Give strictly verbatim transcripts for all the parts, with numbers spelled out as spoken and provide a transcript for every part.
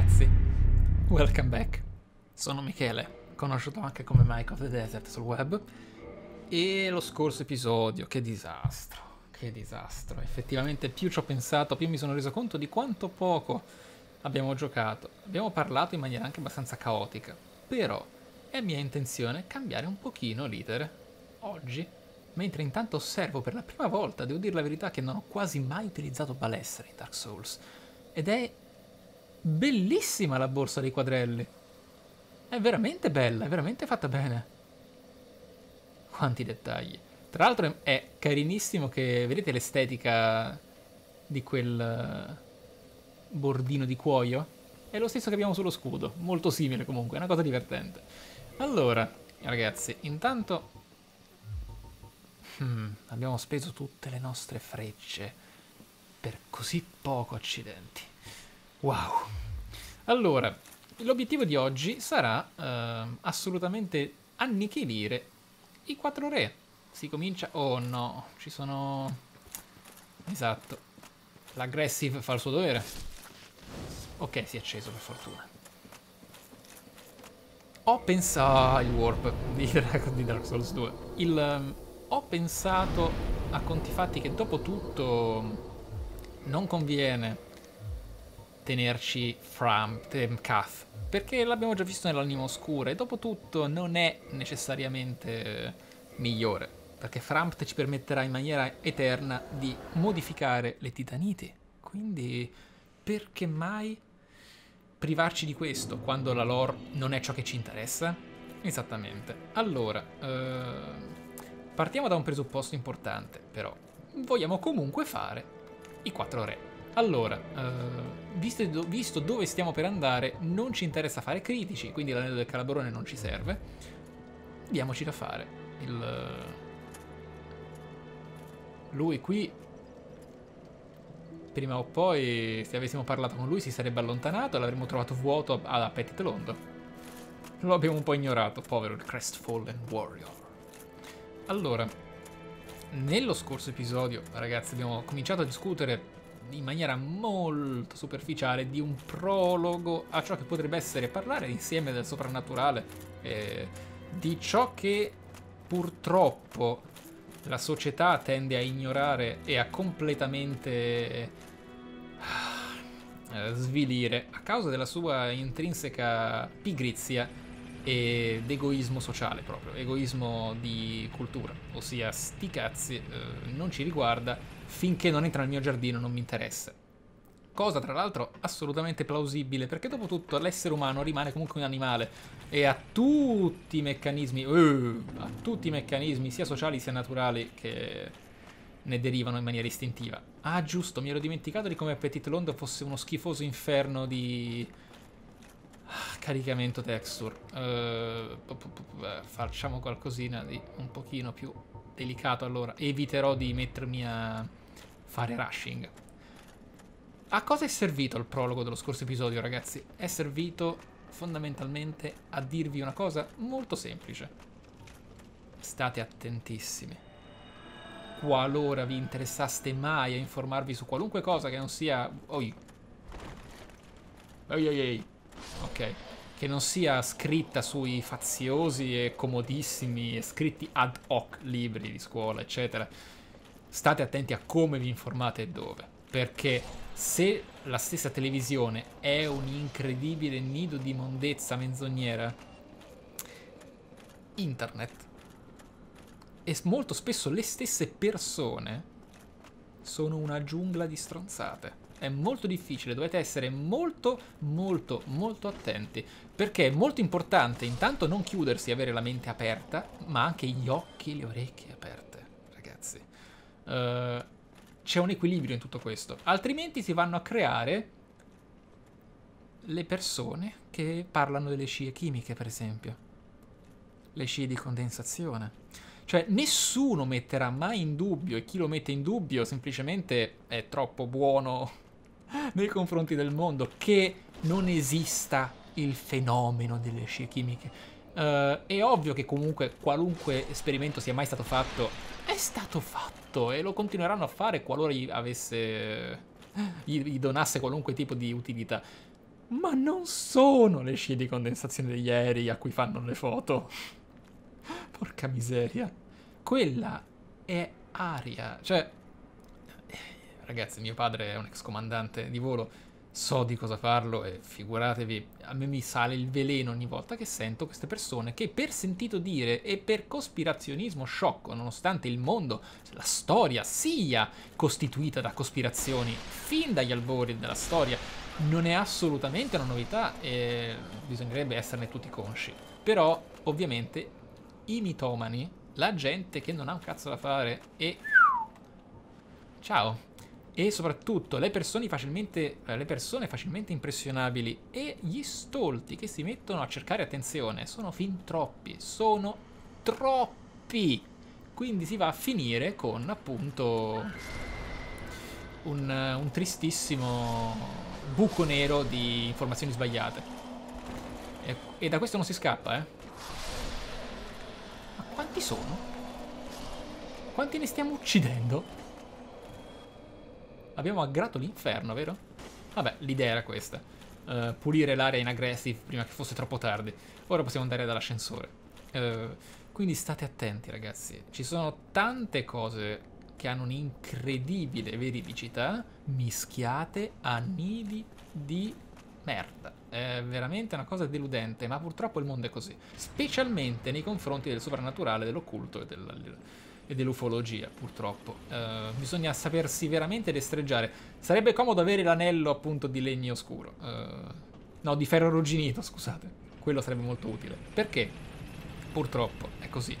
ragazzi, welcome back. Sono Michele, conosciuto anche come Mike of the Desert sul web. E lo scorso episodio, che disastro, che disastro. Effettivamente più ci ho pensato, più mi sono reso conto di quanto poco abbiamo giocato. Abbiamo parlato in maniera anche abbastanza caotica, però è mia intenzione cambiare un pochino l'iter oggi. Mentre intanto osservo per la prima volta, devo dire la verità, che non ho quasi mai utilizzato balestra in Dark Souls. Ed è bellissima la borsa dei quadrelli. È veramente bella, è veramente fatta bene. Quanti dettagli. Tra l'altro è carinissimo che, vedete l'estetica di quel bordino di cuoio? È lo stesso che abbiamo sullo scudo, molto simile comunque, è una cosa divertente. Allora, ragazzi, intanto... Hmm, abbiamo speso tutte le nostre frecce per così poco, accidenti. Wow. Allora, l'obiettivo di oggi sarà eh, assolutamente annichilire i quattro re. Si comincia... Oh no, ci sono... Esatto. L'aggressive fa il suo dovere. Ok, si è acceso per fortuna. Ho pensato... il warp di Dark Souls due. Il... Ho pensato a conti fatti che dopo tutto non conviene tenerci Frampt, eh, Kaathe, perché l'abbiamo già visto nell'anima oscura e dopo tutto non è necessariamente migliore, perché Frampt ci permetterà in maniera eterna di modificare le titaniti, quindi perché mai privarci di questo quando la lore non è ciò che ci interessa? Esattamente. Allora eh... partiamo da un presupposto importante, però. Vogliamo comunque fare i quattro re. Allora, eh, visto, do, visto dove stiamo per andare, non ci interessa fare critici, quindi l'anello del calabrone non ci serve. Diamoci da fare. Il... Lui qui, prima o poi, se avessimo parlato con lui, si sarebbe allontanato e l'avremmo trovato vuoto a, a Petit Londo. Lo abbiamo un po' ignorato, povero il Crestfallen Warrior. Allora, nello scorso episodio, ragazzi, abbiamo cominciato a discutere in maniera molto superficiale di un prologo a ciò che potrebbe essere parlare insieme del soprannaturale, eh, di ciò che purtroppo la società tende a ignorare e a completamente eh, svilire a causa della sua intrinseca pigrizia ed egoismo sociale, proprio egoismo di cultura, ossia sti cazzi, eh, non ci riguarda, finché non entra nel mio giardino non mi interessa, cosa tra l'altro assolutamente plausibile, perché dopo tutto l'essere umano rimane comunque un animale e ha tutti i meccanismi uh, ha tutti i meccanismi sia sociali sia naturali che ne derivano in maniera istintiva. Ah giusto, mi ero dimenticato di come Petit Londo fosse uno schifoso inferno di... caricamento texture. Uh, facciamo qualcosina di un pochino più delicato. Allora eviterò di mettermi a fare rushing. A cosa è servito il prologo dello scorso episodio, ragazzi? È servito fondamentalmente a dirvi una cosa molto semplice. State attentissimi. Qualora vi interessaste mai a informarvi su qualunque cosa che non sia... Oi. Oi oi oi. Ok, che non sia scritta sui faziosi e comodissimi e scritti ad hoc libri di scuola, eccetera. State attenti a come vi informate e dove, perché se la stessa televisione è un incredibile nido di mondezza menzognera, internet e molto spesso le stesse persone sono una giungla di stronzate. È molto difficile, dovete essere molto molto molto attenti, perché è molto importante intanto non chiudersi, avere la mente aperta, ma anche gli occhi e le orecchie aperte, ragazzi. Uh, c'è un equilibrio in tutto questo, altrimenti si vanno a creare le persone che parlano delle scie chimiche, per esempio le scie di condensazione. Cioè nessuno metterà mai in dubbio, e chi lo mette in dubbio semplicemente è troppo buono nei confronti del mondo, che non esista il fenomeno delle scie chimiche. Uh, è ovvio che comunque qualunque esperimento sia mai stato fatto è stato fatto e lo continueranno a fare qualora gli avesse gli donasse qualunque tipo di utilità, Ma non sono le scie di condensazione degli aerei a cui fanno le foto. Porca miseria. Quella è aria. Cioè, ragazzi, mio padre è un ex comandante di volo. So di cosa farlo e figuratevi, a me mi sale il veleno ogni volta che sento queste persone che per sentito dire e per cospirazionismo sciocco, nonostante il mondo, la storia sia costituita da cospirazioni fin dagli albori della storia, non è assolutamente una novità e bisognerebbe esserne tutti consci. Però ovviamente i mitomani, la gente che non ha un cazzo da fare e... ciao! E soprattutto le persone facilmente, le persone facilmente impressionabili e gli stolti che si mettono a cercare attenzione sono fin troppi, sono troppi! Quindi si va a finire con appunto un, un tristissimo buco nero di informazioni sbagliate. E, e da questo non si scappa, eh? Ma quanti sono? Quanti ne stiamo uccidendo? Abbiamo aggrato l'inferno, vero? Vabbè, l'idea era questa. Uh, pulire l'area in aggressive prima che fosse troppo tardi. Ora possiamo andare dall'ascensore. Uh, quindi state attenti, ragazzi. Ci sono tante cose che hanno un'incredibile veridicità mischiate a nidi di merda. È veramente una cosa deludente, ma purtroppo il mondo è così. Specialmente nei confronti del soprannaturale, dell'occulto e del... e dell'ufologia, purtroppo. Uh, bisogna sapersi veramente destreggiare. Sarebbe comodo avere l'anello, appunto, di legno scuro. Uh, no, di ferro arrugginito, scusate. Quello sarebbe molto utile. Perché? Purtroppo è così.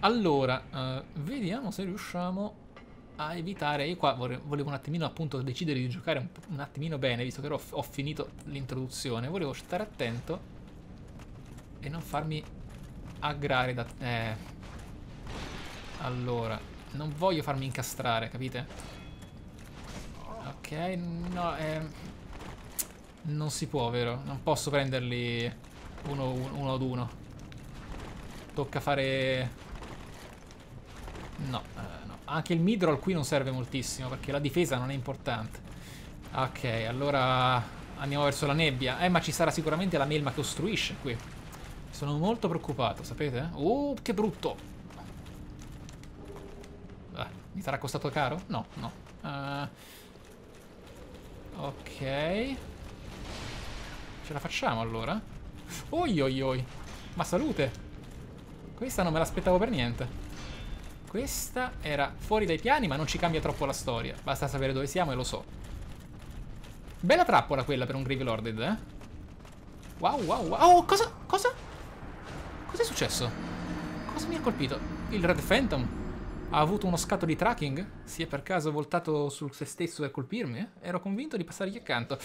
Allora, uh, vediamo se riusciamo a evitare... Io qua volevo un attimino, appunto, decidere di giocare un, un attimino bene, visto che ho, ho finito l'introduzione. Volevo stare attento e non farmi aggrare da... Eh... Allora, non voglio farmi incastrare, capite? Ok, no, eh, non si può, vero? Non posso prenderli uno, uno ad uno. Tocca fare... No, eh, no. Anche il midroll qui non serve moltissimo, perché la difesa non è importante. Ok, allora andiamo verso la nebbia. Eh, ma ci sarà sicuramente la melma che ostruisce qui. Sono molto preoccupato, sapete? Oh, che brutto! Mi sarà costato caro? No, no. Uh, ok. Ce la facciamo allora? Oi oi oi. Ma salute. Questa non me l'aspettavo per niente. Questa era fuori dai piani, ma non ci cambia troppo la storia. Basta sapere dove siamo e lo so. Bella trappola quella per un Grave Lorded, eh? Wow, wow, wow. Oh, cosa? Cosa? Cos'è successo? Cosa mi ha colpito? Il Red Phantom? Ha avuto uno scatto di tracking? Si è per caso voltato su se stesso per colpirmi? Ero convinto di passargli accanto.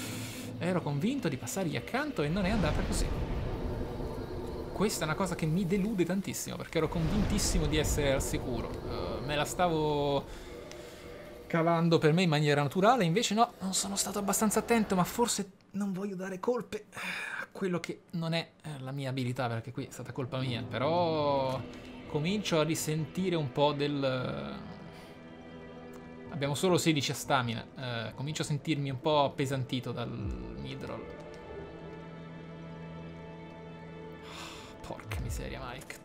Ero convinto di passargli accanto e non è andata così. Questa è una cosa che mi delude tantissimo, perché ero convintissimo di essere al sicuro. Uh, me la stavo cavando per me in maniera naturale, invece no, non sono stato abbastanza attento, ma forse non voglio dare colpe a quello che non è la mia abilità, perché qui è stata colpa mia, però... Comincio a risentire un po' del... Abbiamo solo sedici a stamina. Eh, comincio a sentirmi un po' appesantito dal midroll. Oh, porca miseria, Mike.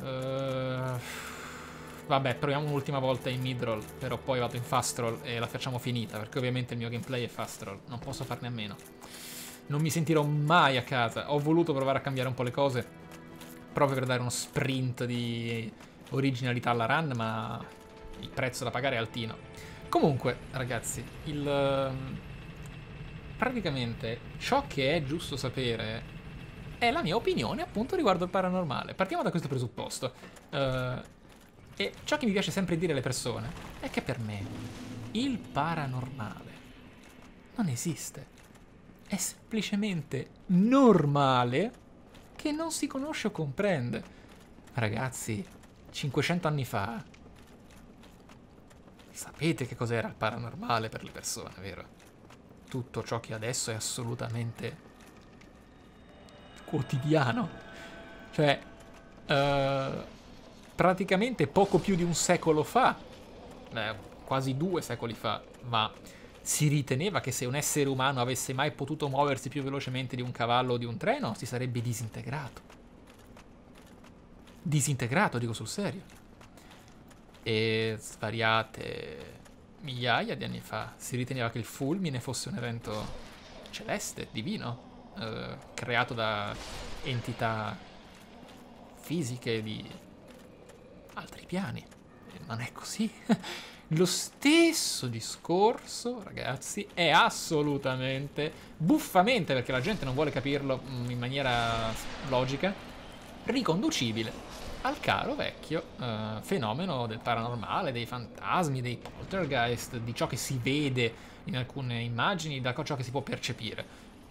Uh... Vabbè, proviamo un'ultima volta in midroll, però poi vado in fast roll e la facciamo finita, perché ovviamente il mio gameplay è fast roll. Non posso farne a meno. Non mi sentirò mai a casa. Ho voluto provare a cambiare un po' le cose, proprio per dare uno sprint di originalità alla run, ma il prezzo da pagare è altino. Comunque, ragazzi, il... praticamente ciò che è giusto sapere è la mia opinione, appunto, riguardo il paranormale. Partiamo da questo presupposto. Uh, e ciò che mi piace sempre dire alle persone è che per me il paranormale non esiste. È semplicemente normale che non si conosce o comprende. Ragazzi, cinquecento anni fa, sapete che cos'era il paranormale per le persone, vero? Tutto ciò che adesso è assolutamente quotidiano. Cioè, eh, praticamente poco più di un secolo fa, eh, quasi due secoli fa, ma si riteneva che se un essere umano avesse mai potuto muoversi più velocemente di un cavallo o di un treno, si sarebbe disintegrato. Disintegrato, dico sul serio. E svariate migliaia di anni fa si riteneva che il fulmine fosse un evento celeste, divino, eh, creato da entità fisiche di altri piani. E non è così. Lo stesso discorso, ragazzi, è assolutamente, buffamente, perché la gente non vuole capirlo in maniera logica, riconducibile al caro vecchio eh, fenomeno del paranormale, dei fantasmi, dei poltergeist, di ciò che si vede in alcune immagini, da ciò che si può percepire.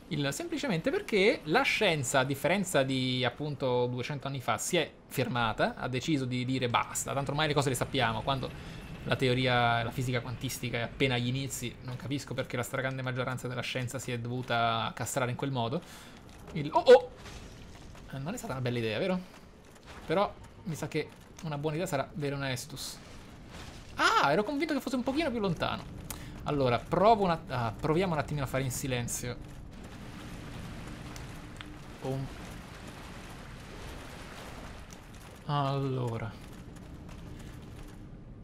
Il, semplicemente perché la scienza, a differenza di appunto duecento anni fa, si è fermata, ha deciso di dire basta, tanto ormai le cose le sappiamo, quando... La teoria, la fisica quantistica è appena agli inizi, non capisco perché la stragrande maggioranza della scienza si è dovuta castrare in quel modo. Il... Oh oh! Non è stata una bella idea, vero? Però mi sa che una buona idea sarà Veronestus. Ah, ero convinto che fosse un pochino più lontano. Allora, provo una... ah, proviamo un attimino a fare in silenzio. Pum. Allora...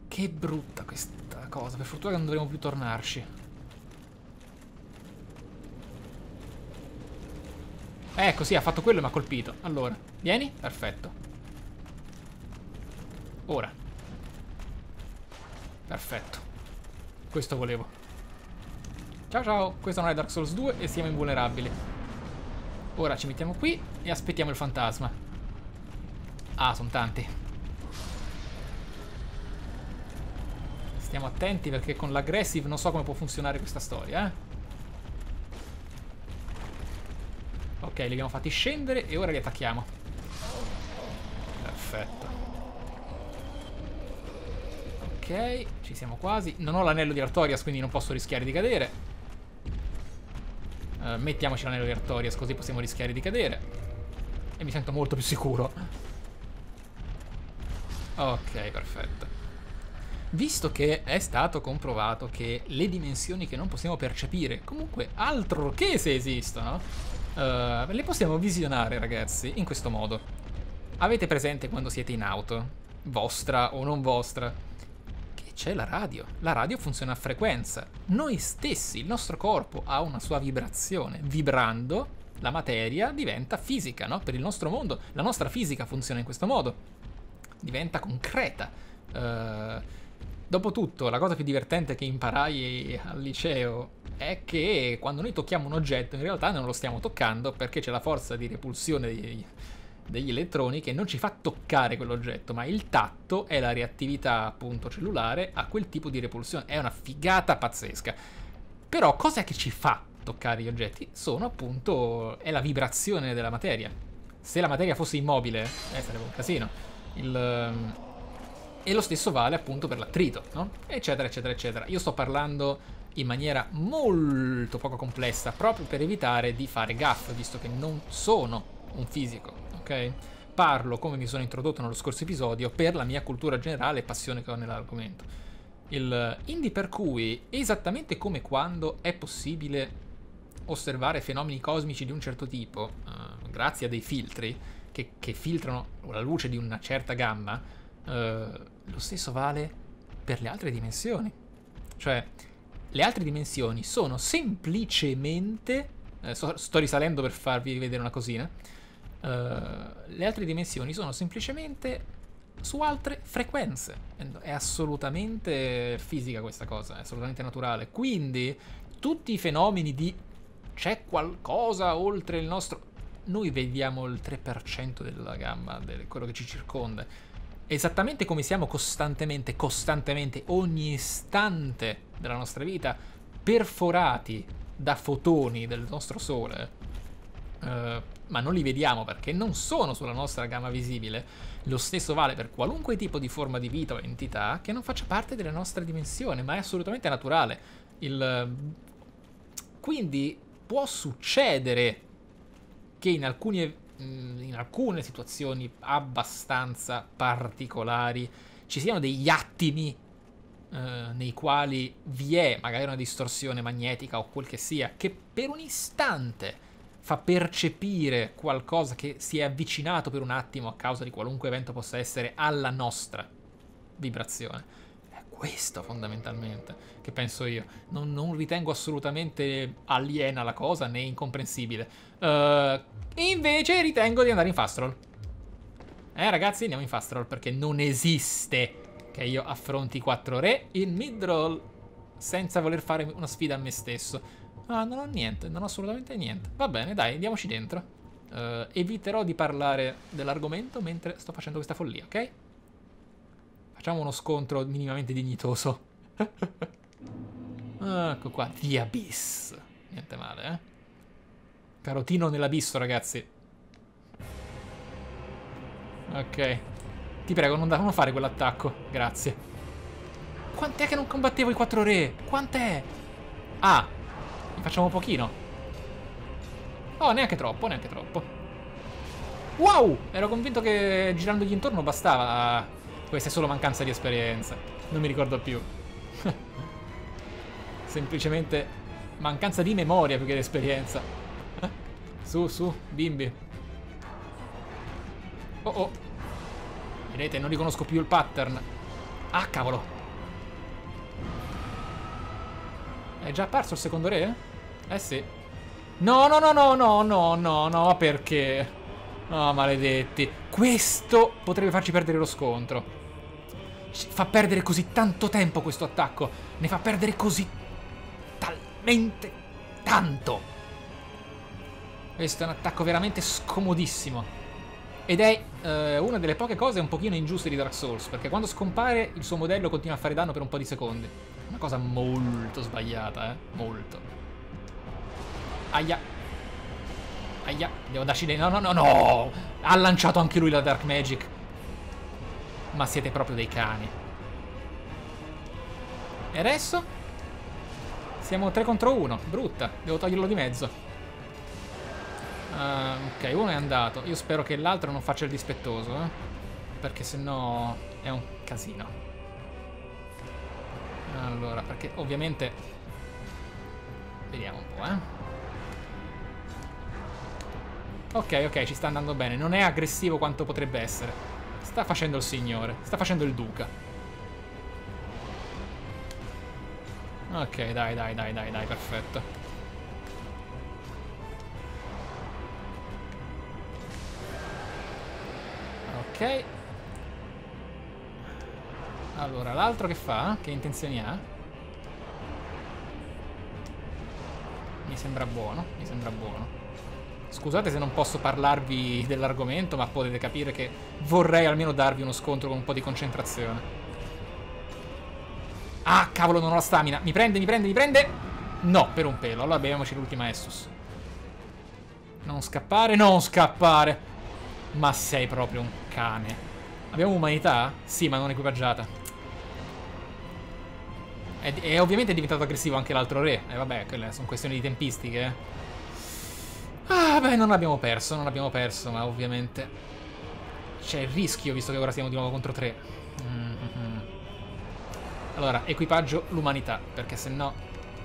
Che brutta questa cosa, per fortuna che non dovremo più tornarci. Ecco, sì, ha fatto quello e mi ha colpito. Allora, vieni? Perfetto. Ora. Perfetto. Questo volevo. Ciao ciao, questo non è Dark Souls due e siamo invulnerabili. Ora ci mettiamo qui e aspettiamo il fantasma. Ah, sono tanti. Stiamo attenti perché con l'aggressive non so come può funzionare questa storia, eh? Ok, li abbiamo fatti scendere e ora li attacchiamo. Perfetto. Ok, ci siamo quasi. Non ho l'anello di Artorias, quindi non posso rischiare di cadere. uh, Mettiamoci l'anello di Artorias, così possiamo rischiare di cadere. E mi sento molto più sicuro. Ok, perfetto. Visto che è stato comprovato che le dimensioni che non possiamo percepire, comunque altro che se esistono, uh, le possiamo visionare, ragazzi, in questo modo. Avete presente quando siete in auto, vostra o non vostra, che c'è la radio. La radio funziona a frequenza. Noi stessi, il nostro corpo ha una sua vibrazione. Vibrando, la materia diventa fisica, no? Per il nostro mondo, la nostra fisica funziona in questo modo. Diventa concreta. Uh, Dopotutto, la cosa più divertente che imparai al liceo è che quando noi tocchiamo un oggetto in realtà non lo stiamo toccando perché c'è la forza di repulsione degli, degli elettroni che non ci fa toccare quell'oggetto, ma il tatto è la reattività appunto cellulare a quel tipo di repulsione. È una figata pazzesca. Però cos'è che ci fa toccare gli oggetti? Sono appunto... è la vibrazione della materia. Se la materia fosse immobile, eh, sarebbe un casino. Il... E lo stesso vale appunto per l'attrito, no? Eccetera, eccetera, eccetera. Io sto parlando in maniera molto poco complessa, proprio per evitare di fare gaffe, visto che non sono un fisico, ok? Parlo come mi sono introdotto nello scorso episodio per la mia cultura generale e passione che ho nell'argomento. Il Indi per cui, esattamente come quando è possibile osservare fenomeni cosmici di un certo tipo, eh, grazie a dei filtri che, che filtrano la luce di una certa gamma, Uh, lo stesso vale per le altre dimensioni. Cioè, le altre dimensioni sono semplicemente eh, so, sto risalendo per farvi vedere una cosina. uh, Le altre dimensioni sono semplicemente su altre frequenze. È assolutamente fisica questa cosa, è assolutamente naturale. Quindi tutti i fenomeni di c'è qualcosa oltre il nostro... Noi vediamo il tre per cento della gamma, di quello che ci circonda. Esattamente come siamo costantemente, costantemente, ogni istante della nostra vita, perforati da fotoni del nostro sole, eh, ma non li vediamo perché non sono sulla nostra gamma visibile, lo stesso vale per qualunque tipo di forma di vita o entità che non faccia parte della nostra dimensione, ma è assolutamente naturale. Il... Quindi può succedere che in alcuni... in alcune situazioni abbastanza particolari ci siano degli attimi eh, nei quali vi è magari una distorsione magnetica o quel che sia, che per un istante fa percepire qualcosa che si è avvicinato per un attimo, a causa di qualunque evento possa essere, alla nostra vibrazione. È questo fondamentalmente che penso io. Non, non ritengo assolutamente aliena la cosa, né incomprensibile. Uh, invece ritengo di andare in Fastrol. Eh ragazzi, andiamo in Fastrol, perché non esiste che io affronti quattro re in midroll senza voler fare una sfida a me stesso. Ah, non ho niente, non ho assolutamente niente. Va bene, dai, andiamoci dentro. uh, Eviterò di parlare dell'argomento mentre sto facendo questa follia, ok? Facciamo uno scontro minimamente dignitoso. ah, ecco qua, The Abyss. Niente male, eh? Carotino nell'abisso, ragazzi. Ok, ti prego, non devono fare quell'attacco, grazie. Quant'è che non combattevo i quattro re? Quant'è? Ah, ne facciamo pochino. Oh, neanche troppo, neanche troppo. Wow, ero convinto che girandogli intorno bastava. Questa è solo mancanza di esperienza, non mi ricordo più. Semplicemente mancanza di memoria più che di esperienza. Su, su, bimbi. Oh oh, vedete, non riconosco più il pattern. Ah, cavolo. È già apparso il secondo re? Eh sì. No, no, no, no, no, no, no, no, perché? Oh, maledetti. Questo potrebbe farci perdere lo scontro. Ci fa perdere così tanto tempo questo attacco. Ne fa perdere così talmente tanto. Questo è un attacco veramente scomodissimo. Ed è eh, una delle poche cose un pochino ingiuste di Dark Souls, perché quando scompare il suo modello continua a fare danno per un po' di secondi. Una cosa molto sbagliata, eh? Molto. Aia. Aia. Devo darci dei... No, no, no, no! Ha lanciato anche lui la Dark Magic. Ma siete proprio dei cani. E adesso? Siamo tre contro uno. Brutta. Devo toglierlo di mezzo. Uh, ok, uno è andato. Io spero che l'altro non faccia il dispettoso, eh? Perché sennò è un casino. Allora, perché ovviamente... Vediamo un po', eh. Ok, ok, ci sta andando bene. Non è aggressivo quanto potrebbe essere. Sta facendo il signore. Sta facendo il duca. Ok, dai, dai, dai, dai, dai, perfetto. Ok. Allora, l'altro che fa? Che intenzioni ha? Mi sembra buono, mi sembra buono. Scusate se non posso parlarvi dell'argomento, ma potete capire che vorrei almeno darvi uno scontro con un po' di concentrazione. Ah, cavolo, non ho la stamina. Mi prende, mi prende, mi prende. No, per un pelo. Allora beviamoci l'ultima Estus. Non scappare, non scappare. Ma sei proprio un cane. Abbiamo umanità? Sì, ma non equipaggiata. E, e ovviamente è diventato aggressivo anche l'altro re. E eh, vabbè, quelle sono questioni di tempistiche. Ah, beh, non abbiamo perso, non abbiamo perso, ma ovviamente c'è il rischio, visto che ora siamo di nuovo contro tre. Mm-hmm. Allora, equipaggio l'umanità, perché se no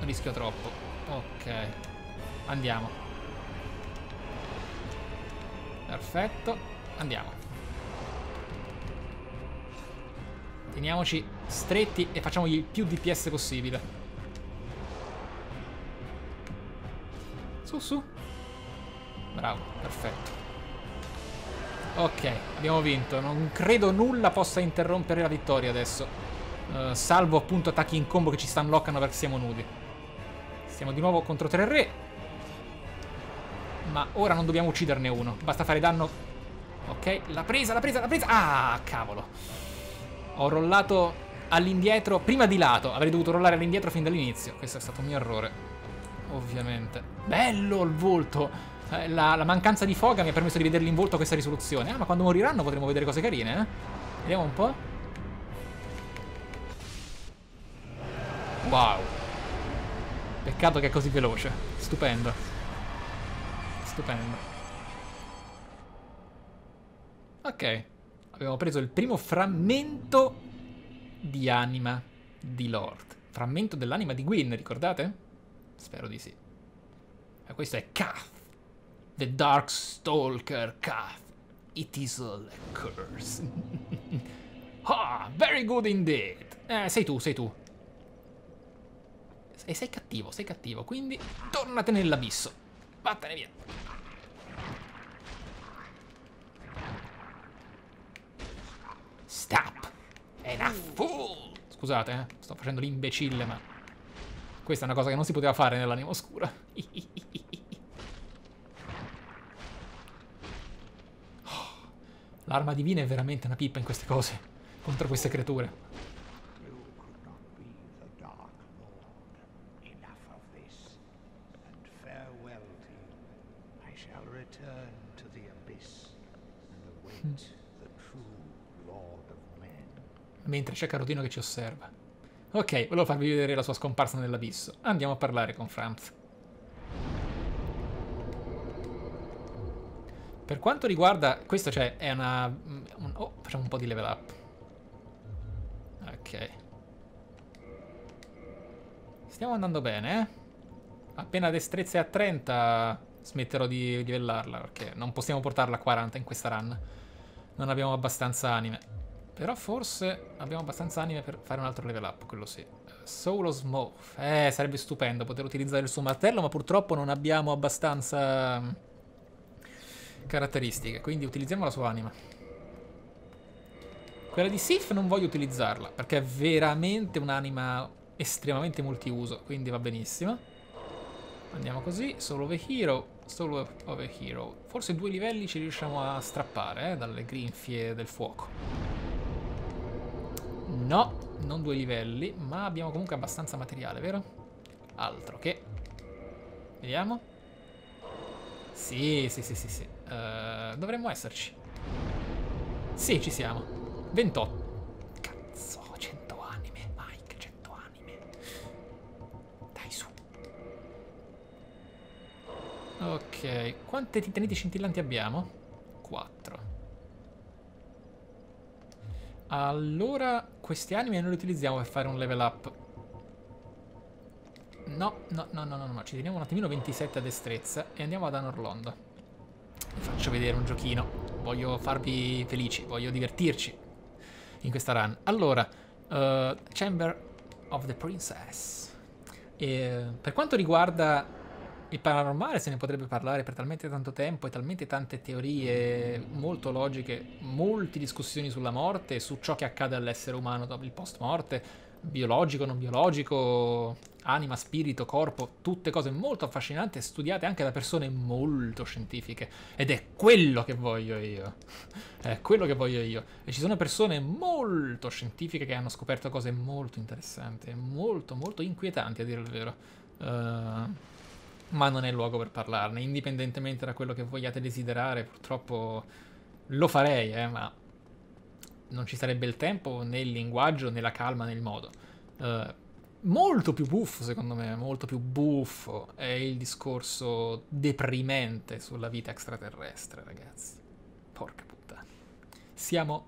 rischio troppo. Ok, andiamo. Perfetto, andiamo. Teniamoci stretti e facciamogli il più D P S possibile. Su, su. Bravo, perfetto. Ok, abbiamo vinto. Non credo nulla possa interrompere la vittoria adesso. uh, Salvo appunto attacchi in combo che ci stunlockano perché siamo nudi. Siamo di nuovo contro tre re, ma ora non dobbiamo ucciderne uno. Basta fare danno. Ok, la presa, la presa, la presa. Ah, cavolo. Ho rollato all'indietro, prima di lato. Avrei dovuto rollare all'indietro fin dall'inizio. Questo è stato un mio errore, ovviamente. Bello il volto. La, la mancanza di foga mi ha permesso di vederli in volto a questa risoluzione. Ah, ma quando moriranno potremo vedere cose carine, eh? Vediamo un po'. Wow. Peccato che è così veloce. Stupendo. Stupendo. Ok, abbiamo preso il primo frammento di anima di Lord. Frammento dell'anima di Gwyn, ricordate? Spero di sì. E questo è Kaathe. The Darkstalker Kaathe. It is all a curse. Ah, very good indeed. Eh, sei tu, sei tu. E sei cattivo, sei cattivo, quindi tornatene nell'abisso. Vattene via. Stop. Enough fool. Scusate, eh, sto facendo l'imbecille, ma questa è una cosa che non si poteva fare nell'anima oscura. L'arma divina è veramente una pippa in queste cose, contro queste creature. Mm. Mentre c'è Carotino che ci osserva. Ok, volevo farvi vedere la sua scomparsa nell'abisso. Andiamo a parlare con Frampt. Per quanto riguarda... questo cioè è una... Un, oh, facciamo un po' di level up. Ok. Stiamo andando bene, eh? Appena destrezza è a trenta smetterò di livellarla, perché non possiamo portarla a quaranta in questa run. Non abbiamo abbastanza anime. Però forse abbiamo abbastanza anime per fare un altro level up, quello sì. Solo Smoke. Eh, sarebbe stupendo poter utilizzare il suo martello, ma purtroppo non abbiamo abbastanza... caratteristiche, quindi utilizziamo la sua anima. Quella di Sif non voglio utilizzarla, perché è veramente un'anima estremamente multiuso, quindi va benissimo. Andiamo così, solo over hero, solo over hero. Forse due livelli ci riusciamo a strappare, eh, dalle grinfie del fuoco. No, non due livelli, ma abbiamo comunque abbastanza materiale, vero? Altro che... vediamo. Sì, sì, sì, sì, sì. Uh, dovremmo esserci. Sì, ci siamo. ventotto. Cazzo, cento anime, Mike, cento anime. Dai, su. Ok, quante titaniti scintillanti abbiamo? quattro. Allora, queste anime non le utilizziamo per fare un level up. No, no, no, no, no, no, ci teniamo un attimino ventisette a destrezza e andiamo ad Anor Londo. Vi faccio vedere un giochino, voglio farvi felici, voglio divertirci in questa run. Allora, uh, Chamber of the Princess. E, per quanto riguarda il paranormale, se ne potrebbe parlare per talmente tanto tempo e talmente tante teorie molto logiche, molte discussioni sulla morte, su ciò che accade all'essere umano dopo il post-morte, biologico, non biologico, anima, spirito, corpo, tutte cose molto affascinanti e studiate anche da persone molto scientifiche. Ed è quello che voglio io. È quello che voglio io. E ci sono persone molto scientifiche che hanno scoperto cose molto interessanti, molto, molto inquietanti, a dire il vero. Uh, ma non è il luogo per parlarne, indipendentemente da quello che vogliate desiderare. Purtroppo lo farei, eh, ma... non ci sarebbe il tempo, né il linguaggio, né la calma, né il modo. Uh, molto più buffo, secondo me, molto più buffo è il discorso deprimente sulla vita extraterrestre, ragazzi. Porca puttana. Siamo...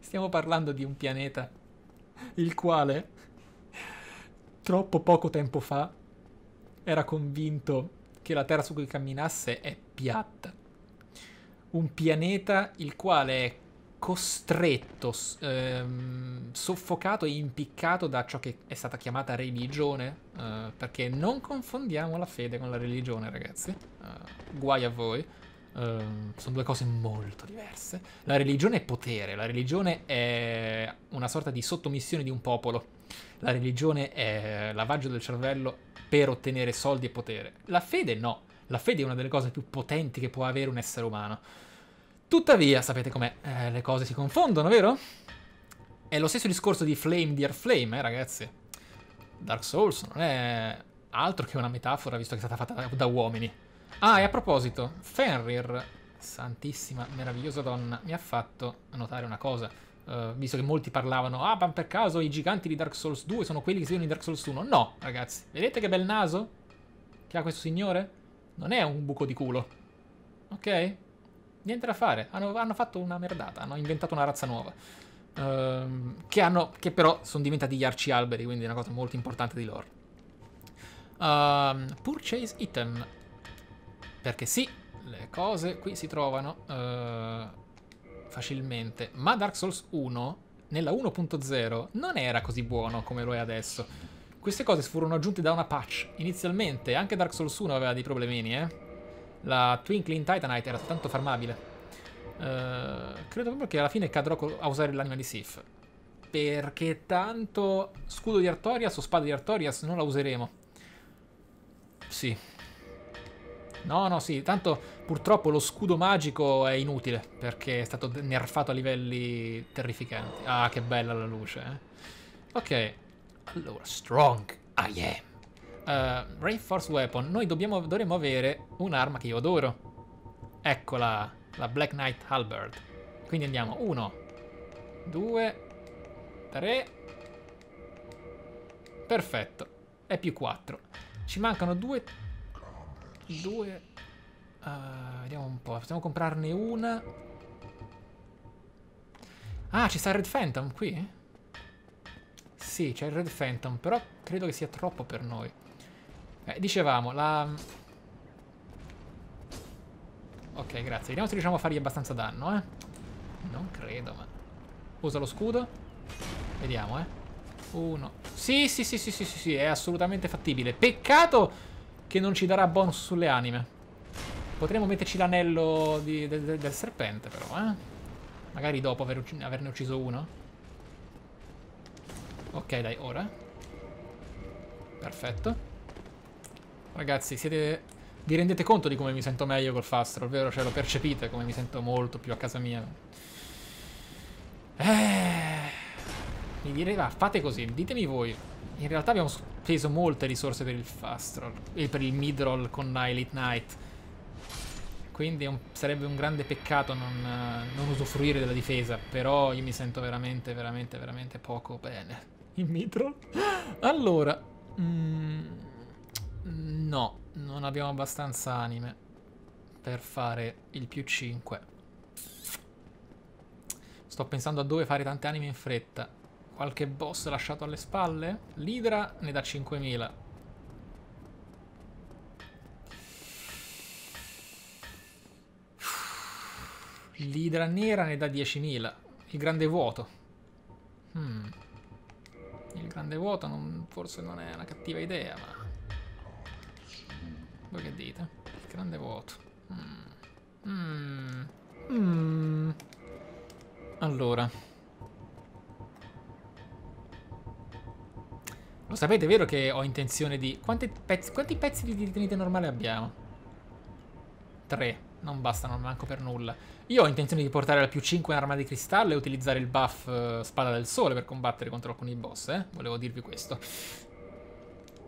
stiamo parlando di un pianeta il quale troppo poco tempo fa era convinto che la Terra su cui camminasse è piatta. Un pianeta il quale è costretto, ehm, soffocato e impiccato da ciò che è stata chiamata religione, eh, perché non confondiamo la fede con la religione, ragazzi, eh, guai a voi, eh, sono due cose molto diverse. La religione è potere, la religione è una sorta di sottomissione di un popolo, la religione è lavaggio del cervello per ottenere soldi e potere. La fede no, la fede è una delle cose più potenti che può avere un essere umano. Tuttavia, sapete com'è? Eh, le cose si confondono, vero? È lo stesso discorso di Flame Dear Flame, eh, ragazzi. Dark Souls non è altro che una metafora, visto che è stata fatta da, da uomini. Ah, e a proposito, Fenrir, santissima, meravigliosa donna, mi ha fatto notare una cosa. Uh, visto che molti parlavano, ah, ma per caso i giganti di Dark Souls due sono quelli che si vedono in Dark Souls uno. No, ragazzi, vedete che bel naso che ha questo signore? Non è un buco di culo. Ok? Niente da fare. Hanno, hanno fatto una merdata. Hanno inventato una razza nuova. ehm, che, hanno, che però sono diventati gli arcialberi, quindi è una cosa molto importante di lore. Um, purchase item, perché sì, le cose qui si trovano uh, facilmente, ma Dark Souls uno nella uno punto zero non era così buono come lo è adesso. Queste cose furono aggiunte da una patch. Inizialmente anche Dark Souls uno aveva dei problemini, eh. La Twinkling Titanite era tanto farmabile. Uh, credo proprio che alla fine cadrò a usare l'anima di Sif, perché tanto scudo di Artorias o spada di Artorias non la useremo. Sì. No, no, sì. Tanto purtroppo lo scudo magico è inutile, perché è stato nerfato a livelli terrificanti. Ah, che bella la luce, eh. Ok. Allora, strong I am. Uh, Reinforced Weapon. Noi dobbiamo, dovremmo avere un'arma che io adoro. Eccola, la Black Knight Halberd. Quindi andiamo, uno, due, tre. Perfetto. E più quattro. Ci mancano due. Due. Uh, vediamo un po'. Possiamo comprarne una. Ah, ci sta il Red Phantom qui? Sì, c'è il Red Phantom, però credo che sia troppo per noi. Eh, dicevamo, la... Ok, grazie. Vediamo se riusciamo a fargli abbastanza danno, eh. Non credo, ma... Usa lo scudo. Vediamo, eh. Uno. Sì, sì, sì, sì, sì, sì, sì, è assolutamente fattibile. Peccato che non ci darà bonus sulle anime. Potremmo metterci l'anello del, del, del serpente, però, eh. Magari dopo aver, averne ucciso uno. Ok, dai, ora. Perfetto. Ragazzi, siete... vi rendete conto di come mi sento meglio col fastro, ovvero cioè, lo percepite come mi sento molto più a casa mia. Eh... Mi direi, va, fate così, ditemi voi. In realtà abbiamo speso molte risorse per il fastro e per il midroll con Elite Knight. Quindi un... sarebbe un grande peccato non, non usufruire della difesa, però io mi sento veramente, veramente, veramente poco bene. Il mitro? Allora, mm, no, non abbiamo abbastanza anime per fare il più cinque. Sto pensando a dove fare tante anime in fretta. Qualche boss lasciato alle spalle? L'Hydra ne dà cinquemila. L'Hydra nera ne dà diecimila. Il grande vuoto. Hmm. Il grande vuoto non, forse non è una cattiva idea, ma... Voi che dite? Il grande vuoto. Mm. Mm. Mm. Allora. Lo sapete, vero che ho intenzione di... Quanti pezzi, quanti pezzi di titanite normale abbiamo? Tre. Non bastano manco per nulla. Io ho intenzione di portare al più cinque un'arma di cristallo e utilizzare il buff uh, Spada del Sole per combattere contro alcuni boss, eh? Volevo dirvi questo.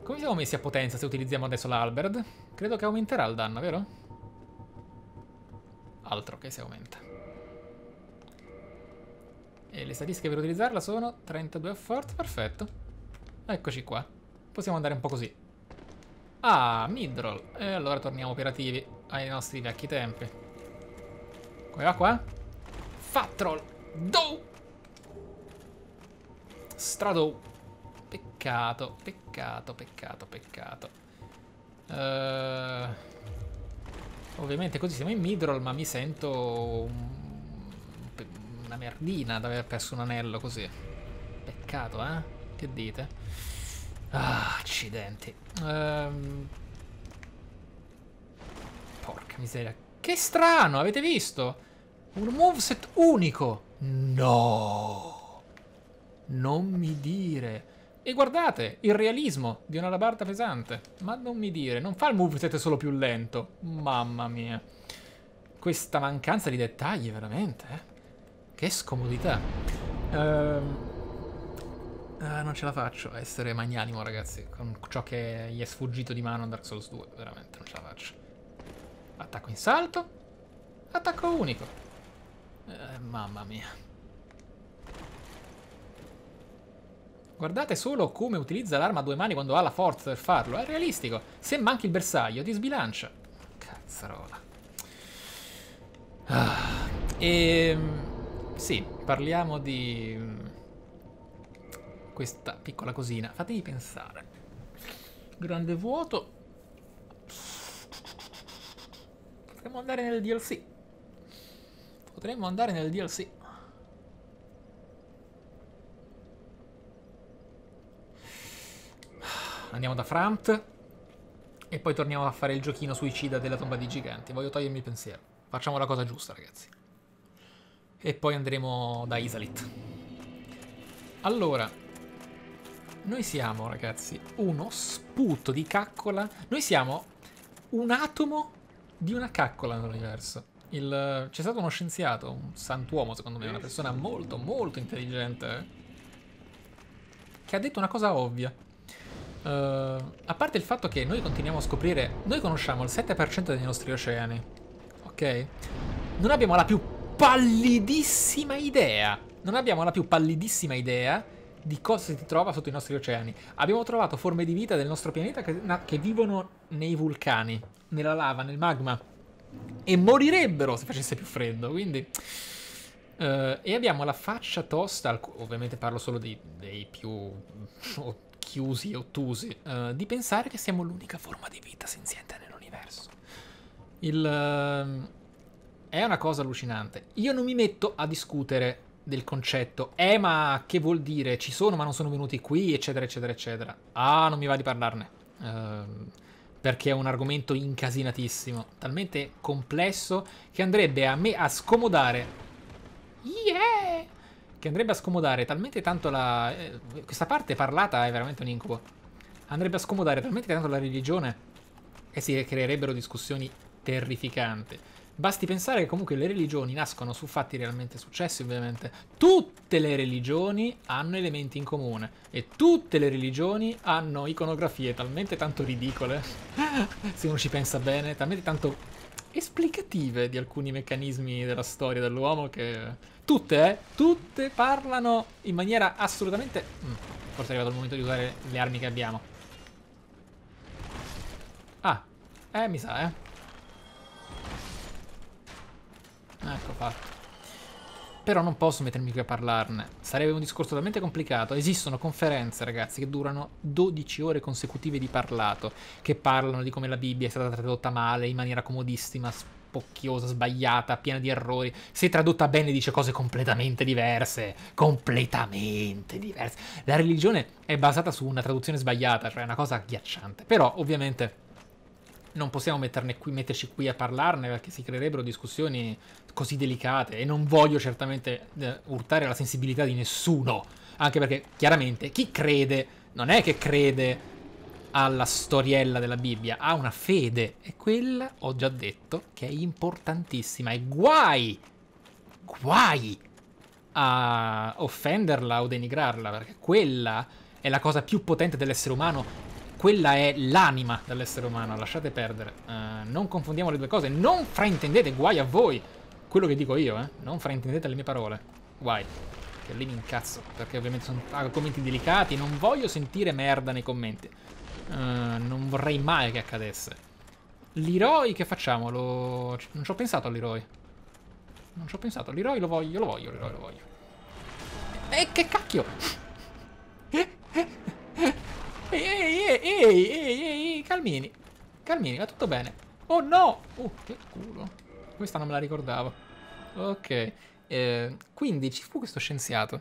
Come siamo messi a potenza se utilizziamo adesso l'Halberd? Credo che aumenterà il danno, vero? Altro che si aumenta. E le statistiche per utilizzarla sono trentadue a forza, perfetto. Eccoci qua. Possiamo andare un po' così. Ah, midroll. E allora torniamo operativi ai nostri vecchi tempi. Come va qua? Fattrol. Do. Strado. Peccato, peccato, peccato, peccato. Uh, ovviamente così siamo in midroll, ma mi sento un, una merdina ad aver perso un anello così. Peccato, eh? Che dite? Ah, accidenti. Um, porca miseria. Che strano, avete visto? Un moveset unico. No. Non mi dire. E guardate, il realismo di una alabarda pesante. Ma non mi dire, non fa il moveset solo più lento. Mamma mia. Questa mancanza di dettagli, veramente. Eh? Che scomodità. Um, Uh, non ce la faccio a essere magnanimo, ragazzi, con ciò che gli è sfuggito di mano a Dark Souls due. Veramente non ce la faccio. Attacco in salto. Attacco unico. Eh, mamma mia. Guardate solo come utilizza l'arma a due mani quando ha la forza per farlo. È realistico. Se manchi il bersaglio ti sbilancia. Cazzarola. Ah. E... Sì, parliamo di questa piccola cosina. Fatemi pensare. Grande vuoto. Potremmo andare nel D L C. Potremmo andare nel D L C. Andiamo da Frampt e poi torniamo a fare il giochino suicida della tomba dei giganti. Voglio togliermi il pensiero. Facciamo la cosa giusta, ragazzi. E poi andremo da Isalit. Allora, noi siamo, ragazzi, uno sputo di caccola. Noi siamo un atomo di una caccola nell'universo. C'è stato uno scienziato, un santuomo, secondo me, una persona molto, molto intelligente, che ha detto una cosa ovvia. Uh, a parte il fatto che noi continuiamo a scoprire, noi conosciamo il sette per cento dei nostri oceani, ok? Non abbiamo la più pallidissima idea, non abbiamo la più pallidissima idea di cosa si trova sotto i nostri oceani. Abbiamo trovato forme di vita del nostro pianeta che, na, che vivono nei vulcani, nella lava, nel magma, e morirebbero se facesse più freddo, quindi... Uh, e abbiamo la faccia tosta, ovviamente parlo solo dei, dei più... chiusi e ottusi, uh, di pensare che siamo l'unica forma di vita senziente nell'universo. Il, uh, è una cosa allucinante. Io non mi metto a discutere del concetto. Eh, ma che vuol dire? Ci sono, ma non sono venuti qui, eccetera, eccetera, eccetera. Ah, non mi va di parlarne. Uh, perché è un argomento incasinatissimo, talmente complesso che andrebbe a me a scomodare. Yeah! Che andrebbe a scomodare talmente tanto la... Eh, questa parte parlata è veramente un incubo. Andrebbe a scomodare talmente tanto la religione che si creerebbero discussioni terrificanti. Basti pensare che comunque le religioni nascono su fatti realmente successi, ovviamente. Tutte le religioni hanno elementi in comune. E tutte le religioni hanno iconografie talmente tanto ridicole, se uno ci pensa bene, talmente tanto... esplicative di alcuni meccanismi della storia dell'uomo che tutte, eh, tutte parlano in maniera assolutamente... Mm, forse è arrivato il momento di usare le armi che abbiamo. Ah, eh, mi sa, eh. Ecco fatto. Però non posso mettermi qui a parlarne. Sarebbe un discorso talmente complicato. Esistono conferenze, ragazzi, che durano dodici ore consecutive di parlato, che parlano di come la Bibbia è stata tradotta male, in maniera comodissima, spocchiosa, sbagliata, piena di errori. Se tradotta bene dice cose completamente diverse. Completamente diverse. La religione è basata su una traduzione sbagliata, cioè è una cosa agghiacciante. Però, ovviamente... non possiamo metterne qui, metterci qui a parlarne, perché si creerebbero discussioni così delicate e non voglio certamente eh, urtare la sensibilità di nessuno, anche perché chiaramente chi crede non è che crede alla storiella della Bibbia, ha una fede e quella ho già detto che è importantissima e guai, guai a offenderla o denigrarla, perché quella è la cosa più potente dell'essere umano. Quella è l'anima dell'essere umano, lasciate perdere. Uh, non confondiamo le due cose, non fraintendete, guai a voi! Quello che dico io, eh, non fraintendete le mie parole. Guai, che lì mi incazzo, perché ovviamente sono argomenti delicati, non voglio sentire merda nei commenti. Uh, non vorrei mai che accadesse. Leeroy, che facciamo? Lo... Non ci ho pensato a Leeroy. Non ci ho pensato, Leeroy lo voglio, lo voglio, Leeroy lo voglio. E che cacchio! Eh, eh. Ehi, ehi, ehi, ehi, ehi, calmini. Calmini, va tutto bene. Oh no! Oh, che culo. Questa non me la ricordavo. Ok. Eh, quindi ci fu questo scienziato.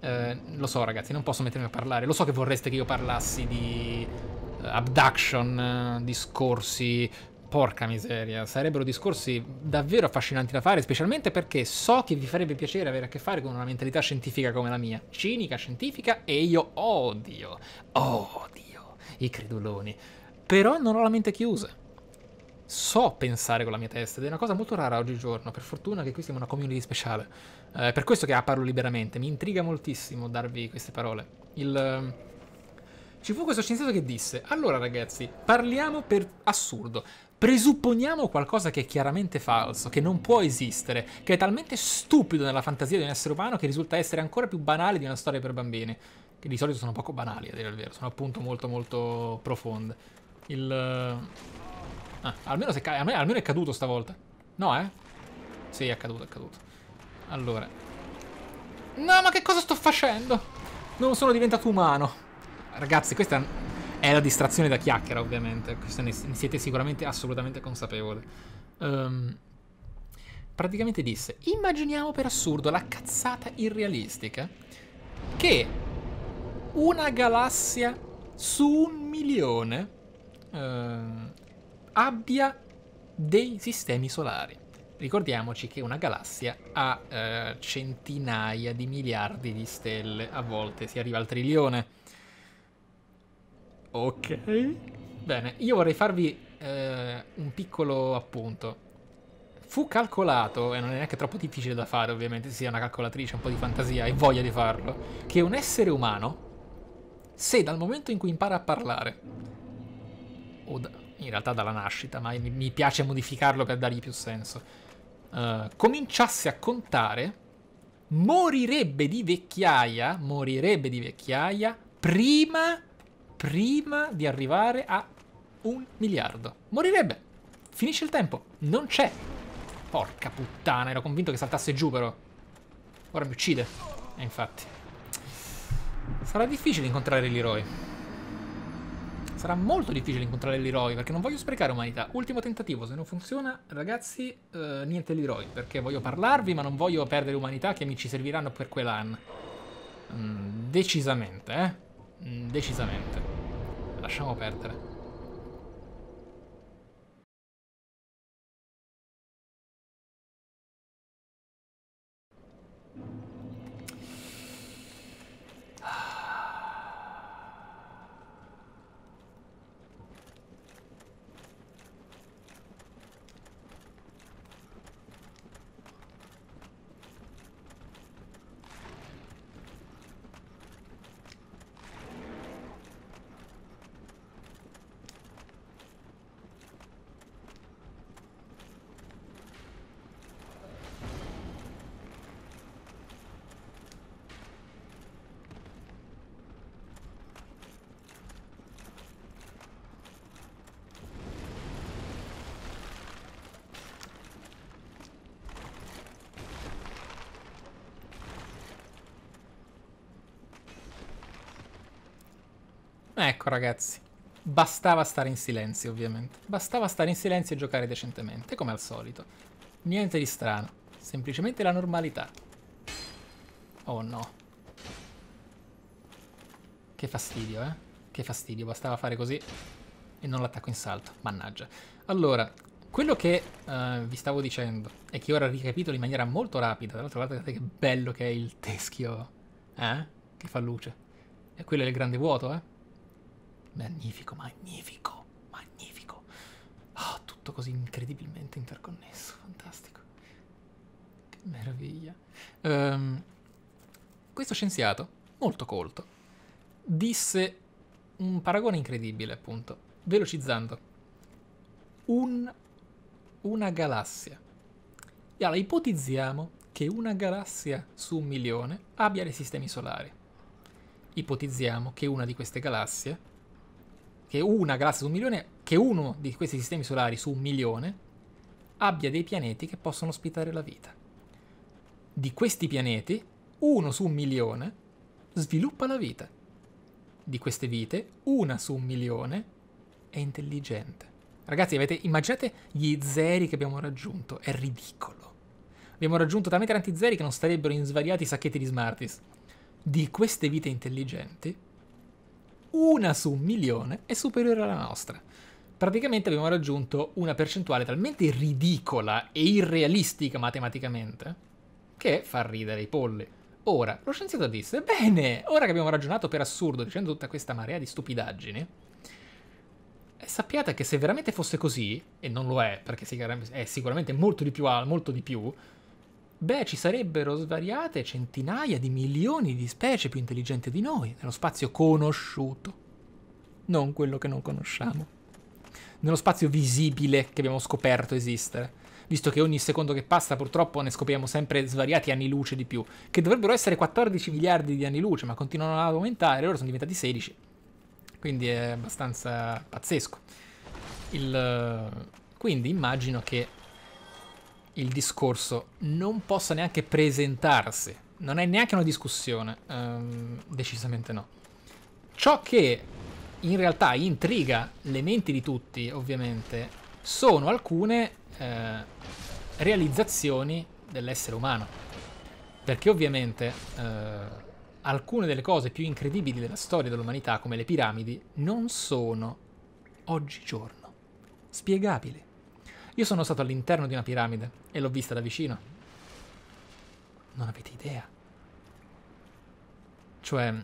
Eh, lo so, ragazzi, non posso mettermi a parlare. Lo so che vorreste che io parlassi di uh, abduction, uh, discorsi... Porca miseria, sarebbero discorsi davvero affascinanti da fare, specialmente perché so che vi farebbe piacere avere a che fare con una mentalità scientifica come la mia. Cinica, scientifica, e io odio, odio i creduloni. Però non ho la mente chiusa. So pensare con la mia testa, ed è una cosa molto rara oggigiorno, per fortuna che qui siamo una community speciale. Eh, per questo che parlo liberamente, mi intriga moltissimo darvi queste parole. Il... Ci fu questo scienziato che disse, allora ragazzi, parliamo per assurdo. Presupponiamo qualcosa che è chiaramente falso, che non può esistere, che è talmente stupido nella fantasia di un essere umano che risulta essere ancora più banale di una storia per bambini, che di solito sono poco banali, a dire il vero, sono appunto molto molto profonde. Il... Ah, almeno, se ca... almeno è caduto stavolta. No, eh? Sì, è caduto, è caduto. Allora, No, ma che cosa sto facendo? Non sono diventato umano. Ragazzi, questa è la distrazione da chiacchiera, ovviamente. Questa ne siete sicuramente assolutamente consapevoli. Um, praticamente disse, immaginiamo per assurdo la cazzata irrealistica che una galassia su un milione uh, abbia dei sistemi solari. Ricordiamoci che una galassia ha eh, centinaia di miliardi di stelle, a volte si arriva al trilione. Ok. Bene, io vorrei farvi eh, un piccolo appunto. Fu calcolato, e non è neanche troppo difficile da fare ovviamente, se si ha una calcolatrice, un po' di fantasia e voglia di farlo, che un essere umano, se dal momento in cui impara a parlare, o da, in realtà dalla nascita, ma mi, mi piace modificarlo per dargli più senso, Uh, cominciasse a contare, morirebbe di vecchiaia, morirebbe di vecchiaia prima, prima di arrivare a un miliardo. Morirebbe. Finisce il tempo. Non c'è. Porca puttana, ero convinto che saltasse giù però. Ora mi uccide. E infatti. Sarà difficile incontrare Leeroy. Sarà molto difficile incontrare Leeroy, perché non voglio sprecare umanità. Ultimo tentativo, se non funziona, ragazzi, eh, niente Leeroy, perché voglio parlarvi, ma non voglio perdere umanità che mi ci serviranno per quell'an. Mm, decisamente, eh. Mm, decisamente. Lasciamo perdere. Ecco ragazzi, bastava stare in silenzio ovviamente, bastava stare in silenzio e giocare decentemente, come al solito. Niente di strano, semplicemente la normalità. Oh no. Che fastidio, eh? Che fastidio, bastava fare così e non l'attacco in salto, mannaggia. Allora, quello che uh, vi stavo dicendo e che ora ricapitolo in maniera molto rapida, tra l'altro guardate che bello che è il teschio, eh? Che fa luce. E quello è il grande vuoto, eh? Magnifico, magnifico, magnifico. Oh, tutto così incredibilmente interconnesso, fantastico. Che meraviglia. Um, questo scienziato, molto colto, disse un paragone incredibile, appunto, velocizzando. Un, una galassia. E allora, ipotizziamo che una galassia su un milione abbia dei sistemi solari. Ipotizziamo che una di queste galassie... che una galassia su un milione, che uno di questi sistemi solari su un milione abbia dei pianeti che possono ospitare la vita. Di questi pianeti, uno su un milione sviluppa la vita. Di queste vite, una su un milione è intelligente. Ragazzi, avete, immaginate gli zeri che abbiamo raggiunto, è ridicolo. Abbiamo raggiunto talmente tanti zeri che non starebbero in svariati sacchetti di Smarties. Di queste vite intelligenti, una su un milione è superiore alla nostra. Praticamente abbiamo raggiunto una percentuale talmente ridicola e irrealistica matematicamente che fa ridere i polli. Ora, lo scienziato disse, bene, ora che abbiamo ragionato per assurdo dicendo tutta questa marea di stupidaggini, sappiate che se veramente fosse così, e non lo è perché è sicuramente molto di più, molto di più, beh, ci sarebbero svariate centinaia di milioni di specie più intelligenti di noi, nello spazio conosciuto, non quello che non conosciamo, nello spazio visibile che abbiamo scoperto esistere, visto che ogni secondo che passa purtroppo ne scopriamo sempre svariati anni luce di più, che dovrebbero essere quattordici miliardi di anni luce, ma continuano ad aumentare, ora sono diventati sedici, quindi è abbastanza pazzesco. Il... Quindi immagino che... il discorso non possa neanche presentarsi non è neanche una discussione, um, decisamente no. Ciò che in realtà intriga le menti di tutti, ovviamente, sono alcune eh, realizzazioni dell'essere umano, perché ovviamente eh, alcune delle cose più incredibili della storia dell'umanità, come le piramidi, non sono oggigiorno spiegabili. Io sono stato all'interno di una piramide e l'ho vista da vicino. Non avete idea. Cioè,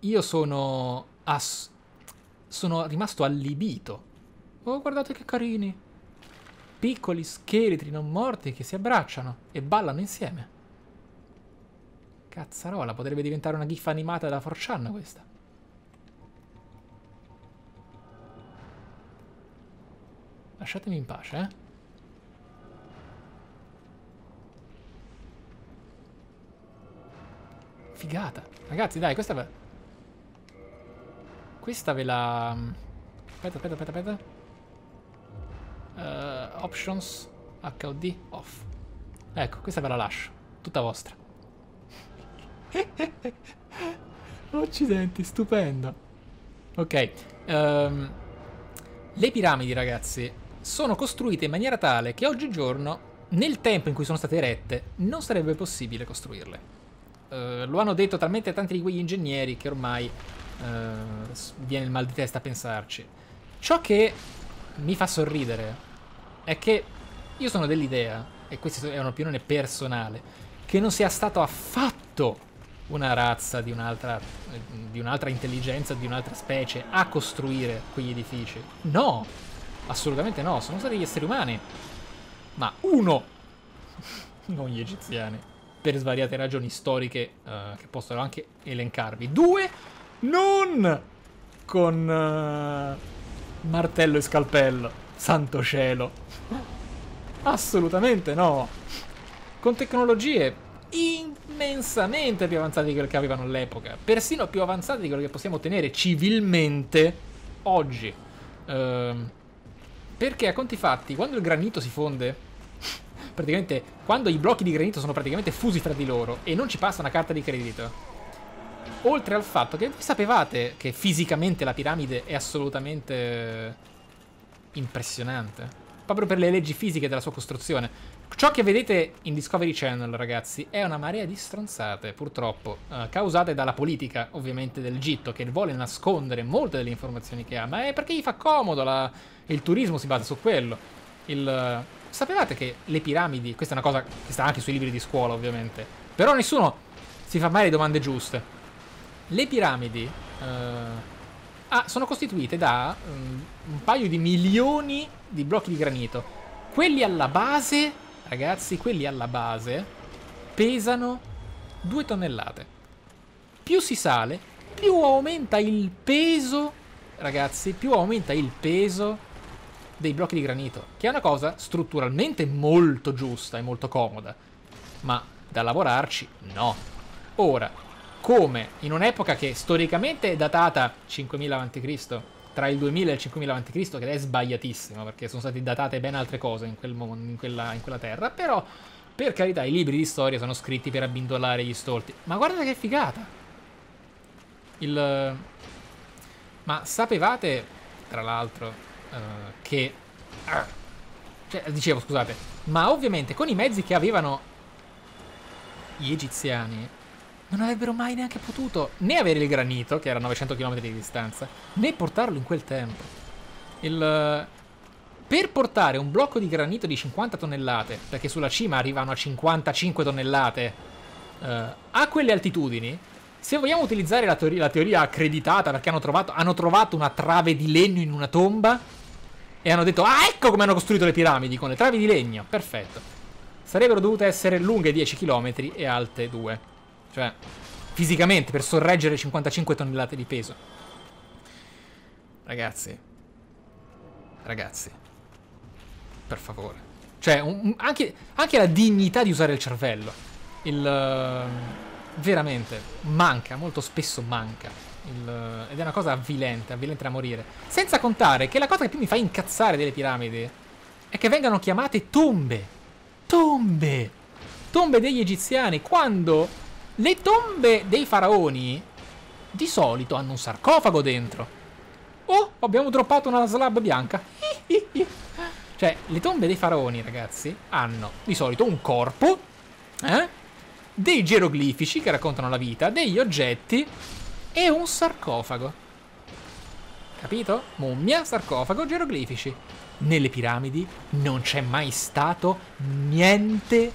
io sono... Ass sono rimasto allibito. Oh, guardate che carini. Piccoli scheletri non morti che si abbracciano e ballano insieme. Cazzarola, potrebbe diventare una gif animata da four chan questa. Lasciatemi in pace, eh. Figata. Ragazzi, dai, questa va... Questa ve la... Aspetta, aspetta, aspetta, aspetta. Uh, options, H D, off. Ecco, questa ve la lascio. Tutta vostra. Accidenti, stupendo. Ok. Um, le piramidi, ragazzi, sono costruite in maniera tale che oggigiorno, nel tempo in cui sono state erette, non sarebbe possibile costruirle. Uh, lo hanno detto talmente tanti di quegli ingegneri che ormai... Uh, viene il mal di testa a pensarci. Ciò che mi fa sorridere è che io sono dell'idea, e questa è un'opinione personale, che non sia stato affatto una razza di un'altra di un'altra intelligenza, di un'altra specie a costruire quegli edifici. No, assolutamente no, sono stati gli esseri umani, ma uno non gli egiziani, per svariate ragioni storiche uh, che possono anche elencarvi. Due, non con uh, martello e scalpello, santo cielo, assolutamente no, con tecnologie immensamente più avanzate di quelle che avevano all'epoca, persino più avanzate di quelle che possiamo ottenere civilmente oggi, uh, perché a conti fatti, quando il granito si fonde, praticamente quando i blocchi di granito sono praticamente fusi fra di loro e non ci passa una carta di credito, oltre al fatto che voi sapevate che fisicamente la piramide è assolutamente impressionante, proprio per le leggi fisiche della sua costruzione. Ciò che vedete in Discovery Channel, ragazzi, è una marea di stronzate, purtroppo, eh, causate dalla politica, ovviamente, dell'Egitto, che vuole nascondere molte delle informazioni che ha, ma è perché gli fa comodo, la... il turismo si basa su quello. Il... Sapevate che le piramidi, questa è una cosa che sta anche sui libri di scuola, ovviamente, però nessuno si fa mai le domande giuste. Le piramidi uh, ah, sono costituite da um, un paio di milioni di blocchi di granito. Quelli alla base, ragazzi, quelli alla base pesano due tonnellate. Più si sale, più aumenta il peso, ragazzi, più aumenta il peso dei blocchi di granito, che è una cosa strutturalmente molto giusta e molto comoda, ma da lavorarci no. Ora, come in un'epoca che storicamente è datata cinquemila avanti Cristo, tra il duemila e il cinquemila avanti Cristo, che è sbagliatissimo, perché sono state datate ben altre cose in, quel in, quella, in quella terra, però, per carità, i libri di storia sono scritti per abbindolare gli stolti. Ma guardate che figata! Il... Ma sapevate, tra l'altro, uh, che... Ah, cioè, dicevo, scusate, ma ovviamente con i mezzi che avevano gli egiziani... non avrebbero mai neanche potuto né avere il granito, che era a novecento chilometri di distanza, né portarlo in quel tempo. Il... Per portare un blocco di granito di cinquanta tonnellate, perché sulla cima arrivano a cinquantacinque tonnellate, uh, a quelle altitudini, se vogliamo utilizzare la teoria, la teoria accreditata, perché hanno trovato, hanno trovato una trave di legno in una tomba e hanno detto, ah, ecco come hanno costruito le piramidi, con le travi di legno, perfetto. Sarebbero dovute essere lunghe dieci chilometri e alte due. Cioè, fisicamente, per sorreggere cinquantacinque tonnellate di peso. Ragazzi. Ragazzi. Per favore. Cioè, un, anche, anche la dignità di usare il cervello. Il... Uh, veramente. Manca, molto spesso manca. Il, uh, ed è una cosa avvilente, avvilente da morire. Senza contare che la cosa che più mi fa incazzare delle piramidi è che vengano chiamate tombe. Tombe. Tombe degli egiziani, quando... Le tombe dei faraoni di solito hanno un sarcofago dentro. Oh, abbiamo droppato una slab bianca. Cioè, le tombe dei faraoni, ragazzi, hanno di solito un corpo, eh? dei geroglifici che raccontano la vita, degli oggetti e un sarcofago. Capito? Mummia, sarcofago, geroglifici. Nelle piramidi non c'è mai stato niente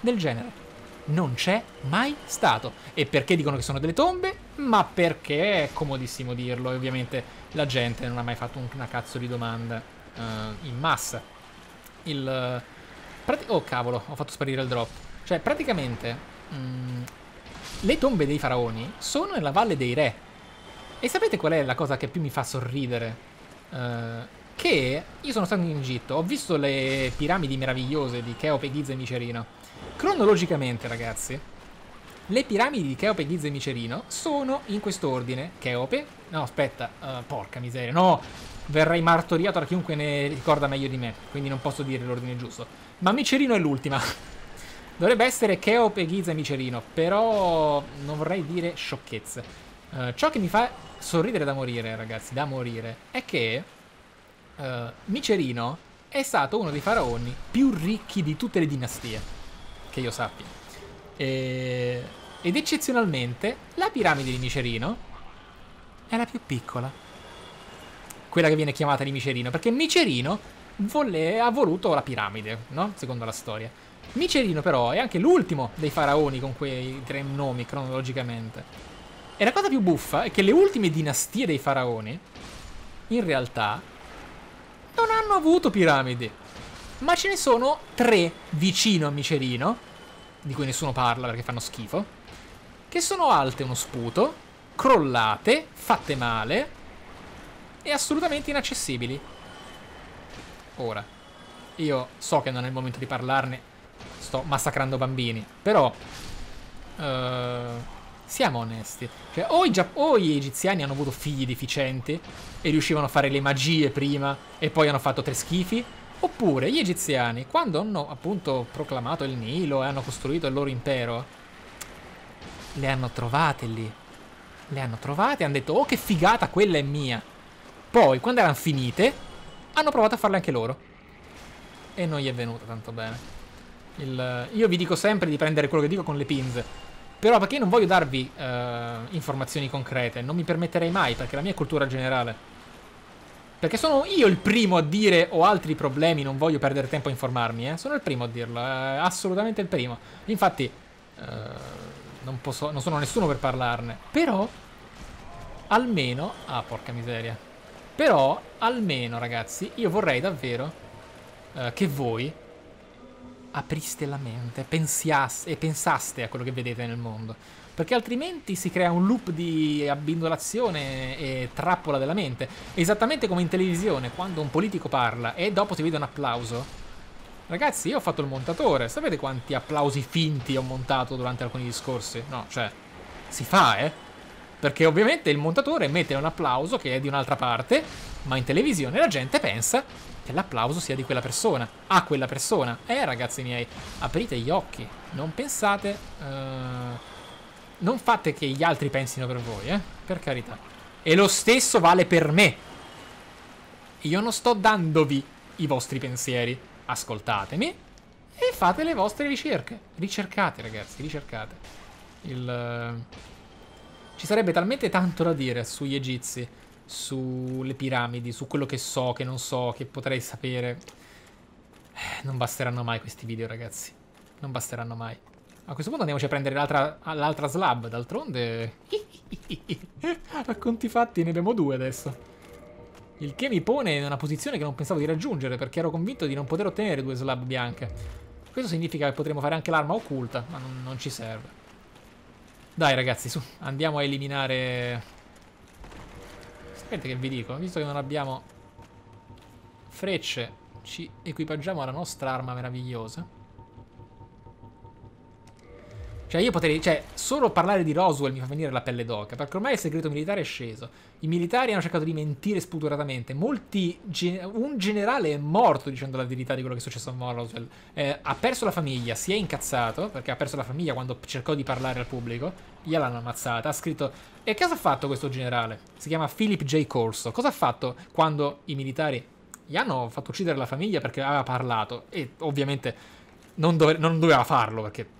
del genere. Non c'è mai stato. E perché dicono che sono delle tombe? Ma perché è comodissimo dirlo. E ovviamente la gente non ha mai fatto una cazzo di domanda uh, in massa. Il... Oh cavolo, ho fatto sparire il drop. Cioè praticamente mh, le tombe dei faraoni sono nella Valle dei Re. E sapete qual è la cosa che più mi fa sorridere? Uh, che io sono stato in Egitto, ho visto le piramidi meravigliose di Cheope, Giza e Micerino. Cronologicamente, ragazzi, le piramidi di Cheope, Giza e Micerino sono in quest'ordine. Cheope, no aspetta, uh, porca miseria, no, verrei martoriato da chiunque ne ricorda meglio di me, quindi non posso dire l'ordine giusto, ma Micerino è l'ultima. Dovrebbe essere Cheope, Giza e Micerino, però non vorrei dire sciocchezze. uh, Ciò che mi fa sorridere da morire, ragazzi, da morire, è che uh, Micerino è stato uno dei faraoni più ricchi di tutte le dinastie che io sappia, e... ed eccezionalmente la piramide di Micerino è la più piccola, quella che viene chiamata di Micerino, perché Micerino volle... ha voluto la piramide, no? Secondo la storia. Micerino però è anche l'ultimo dei faraoni con quei tre nomi cronologicamente, e la cosa più buffa è che le ultime dinastie dei faraoni in realtà non hanno avuto piramidi, ma ce ne sono tre vicino a Micerino, di cui nessuno parla perché fanno schifo, che sono alte uno sputo, crollate, fatte male e assolutamente inaccessibili. Ora, io so che non è il momento di parlarne, sto massacrando bambini, però eh, siamo onesti, cioè, o, i o gli egiziani hanno avuto figli deficienti e riuscivano a fare le magie prima e poi hanno fatto tre schifi, oppure gli egiziani, quando hanno appunto proclamato il Nilo e hanno costruito il loro impero, le hanno trovate lì. Le hanno trovate e hanno detto: oh, che figata, quella è mia. Poi, quando erano finite, hanno provato a farle anche loro. E non gli è venuta tanto bene. Il, io vi dico sempre di prendere quello che dico con le pinze. Però perché non voglio darvi eh, informazioni concrete, non mi permetterei mai, perché la mia è cultura generale. Perché sono io il primo a dire: ho altri problemi, non voglio perdere tempo a informarmi, eh? Sono il primo a dirlo, eh, assolutamente il primo. Infatti eh, non, posso, non sono nessuno per parlarne. Però almeno... ah, porca miseria. Però almeno, ragazzi, io vorrei davvero eh, che voi apriste la mente pensiaste, e pensaste a quello che vedete nel mondo, perché altrimenti si crea un loop di abbindolazione e trappola della mente, esattamente come in televisione quando un politico parla e dopo si vede un applauso. Ragazzi, io ho fatto il montatore, sapete quanti applausi finti ho montato durante alcuni discorsi? No, cioè, si fa, eh? Perché ovviamente il montatore mette un applauso che è di un'altra parte, ma in televisione la gente pensa che l'applauso sia di quella persona, a quella persona. Eh, ragazzi miei, aprite gli occhi, non pensate... Uh... non fate che gli altri pensino per voi, eh? Per carità. E lo stesso vale per me. Io non sto dandovi i vostri pensieri. Ascoltatemi e fate le vostre ricerche. Ricercate, ragazzi, ricercate. Il... Ci sarebbe talmente tanto da dire sugli egizi, sulle piramidi, su quello che so, che non so, che potrei sapere. Non basteranno mai questi video, ragazzi. Non basteranno mai. A questo punto andiamoci a prendere l'altra slab, d'altronde... a conti fatti ne abbiamo due adesso. Il che mi pone in una posizione che non pensavo di raggiungere, perché ero convinto di non poter ottenere due slab bianche. Questo significa che potremo fare anche l'arma occulta, ma non, non ci serve. Dai ragazzi, su, andiamo a eliminare... Sapete che vi dico? Visto che non abbiamo frecce, ci equipaggiamo alla nostra arma meravigliosa. Cioè io potrei, cioè solo parlare di Roswell mi fa venire la pelle d'oca, perché ormai il segreto militare è sceso. I militari hanno cercato di mentire spudoratamente. Molti, un generale è morto dicendo la verità di quello che è successo a Roswell. Eh, ha perso la famiglia, si è incazzato perché ha perso la famiglia quando cercò di parlare al pubblico. Gliel'hanno ammazzata, ha scritto. E cosa ha fatto questo generale? Si chiama Philip J. Corso. Cosa ha fatto quando i militari gli hanno fatto uccidere la famiglia perché aveva parlato? E ovviamente non, dove, non doveva farlo perché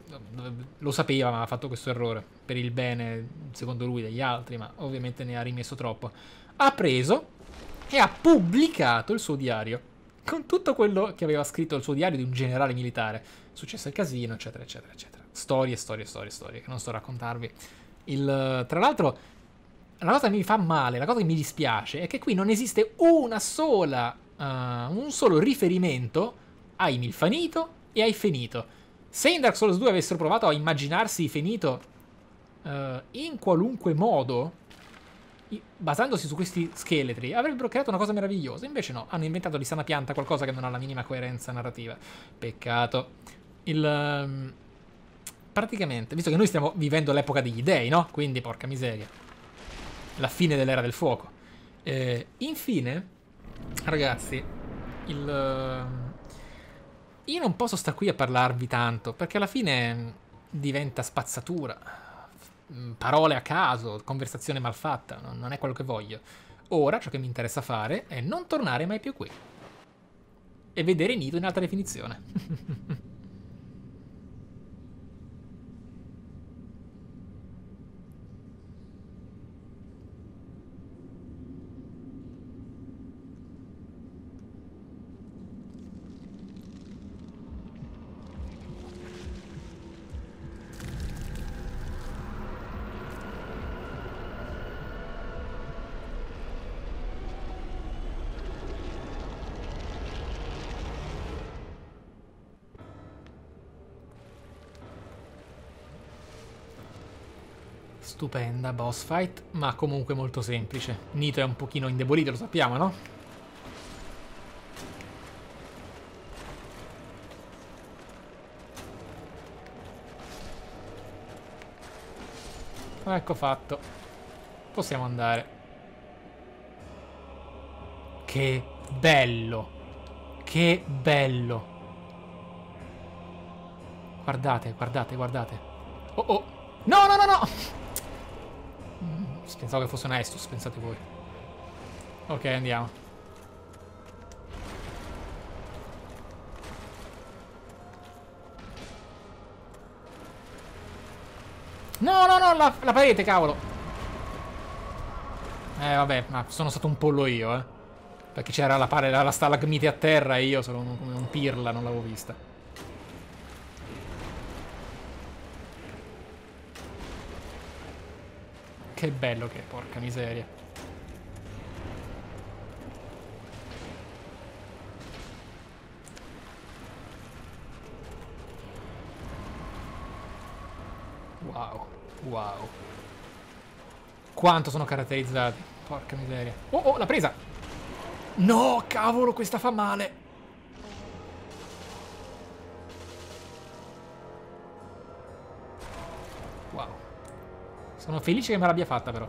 lo sapeva, ma ha fatto questo errore per il bene, secondo lui, degli altri, ma ovviamente ne ha rimesso troppo. Ha preso e ha pubblicato il suo diario con tutto quello che aveva scritto il suo diario di un generale militare. Successo il casino, eccetera, eccetera, eccetera. Storie, storie, storie, storie, che non sto a raccontarvi. Il, tra l'altro, la cosa che mi fa male, la cosa che mi dispiace, è che qui non esiste una sola, uh, un solo riferimento ai Milfanito e ai Fenito. Se in Dark Souls due avessero provato a immaginarsi i Fenito uh, in qualunque modo, basandosi su questi scheletri, avrebbero creato una cosa meravigliosa. Invece no, hanno inventato di sana pianta qualcosa che non ha la minima coerenza narrativa. Peccato. Il, um, praticamente, visto che noi stiamo vivendo l'epoca degli dei, no? Quindi, porca miseria, la fine dell'era del fuoco. Eh, infine, ragazzi, il... Uh, Io non posso star qui a parlarvi tanto, perché alla fine diventa spazzatura, parole a caso, conversazione malfatta, non è quello che voglio. Ora ciò che mi interessa fare è non tornare mai più qui e vedere Nito in alta definizione. Stupenda boss fight, ma comunque molto semplice. Nito è un pochino indebolito, lo sappiamo, no? Ecco fatto. Possiamo andare. Che bello! Che bello! Guardate, guardate, guardate. Oh oh! No, no, no, no! Pensavo che fosse un Estus, pensate voi. Ok, andiamo. No, no, no, la, la parete, cavolo. Eh, vabbè, ma sono stato un pollo io, eh. Perché c'era la, la, la stalagmite a terra e io sono un, un pirla, non l'avevo vista. Che bello che è, porca miseria. Wow, wow. Quanto sono caratterizzati, porca miseria. Oh, oh, l'ha presa! No, cavolo, questa fa male! Sono felice che me l'abbia fatta, però.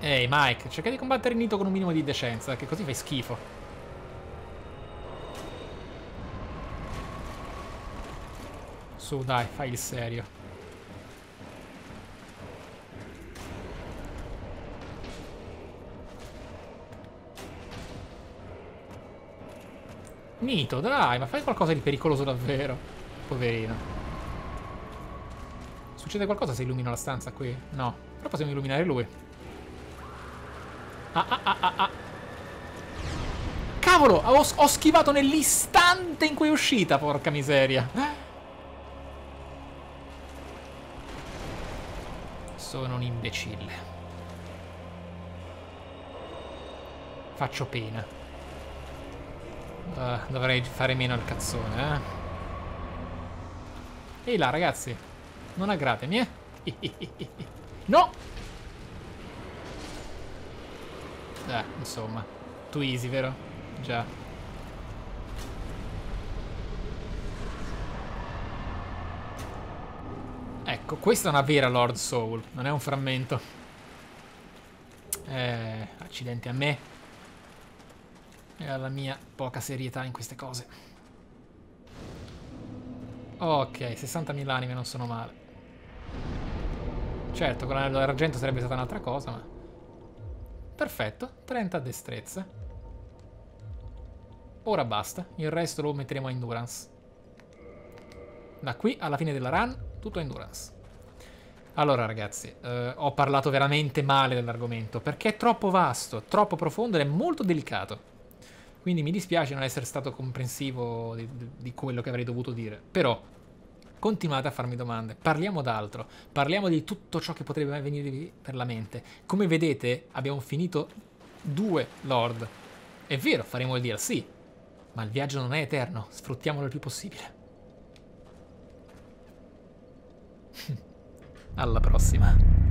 Ehi, hey, Mike, cerca di combattere Nito con un minimo di decenza, che così fai schifo. Su, dai, fai il serio. Nito, dai, ma fai qualcosa di pericoloso davvero. Poverino. Succede qualcosa se illumino la stanza qui? No, però possiamo illuminare lui. Ah ah ah ah ah. Cavolo, ho, ho schivato nell'istante in cui è uscita, porca miseria. Sono un imbecille. Faccio pena. Uh, dovrei fare meno al cazzone, eh. Ehi là, ragazzi. Non aggratemi, eh? No! Eh, insomma. Too easy, vero? Già. Ecco, questa è una vera Lord Soul, non è un frammento. Eh, accidenti a me e alla mia poca serietà in queste cose. Ok, sessantamila anime non sono male. Certo, con l'anello d'argento sarebbe stata un'altra cosa, ma... Perfetto, trenta destrezza. Ora basta, il resto lo metteremo a endurance. Da qui alla fine della run, tutto endurance. Allora ragazzi, eh, ho parlato veramente male dell'argomento, perché è troppo vasto, troppo profondo ed è molto delicato. Quindi mi dispiace non essere stato comprensivo di, di quello che avrei dovuto dire. Però, continuate a farmi domande, parliamo d'altro, parliamo di tutto ciò che potrebbe mai venirvi per la mente. Come vedete, abbiamo finito due Lord. È vero, faremo il D L C, ma il viaggio non è eterno, sfruttiamolo il più possibile. Alla prossima.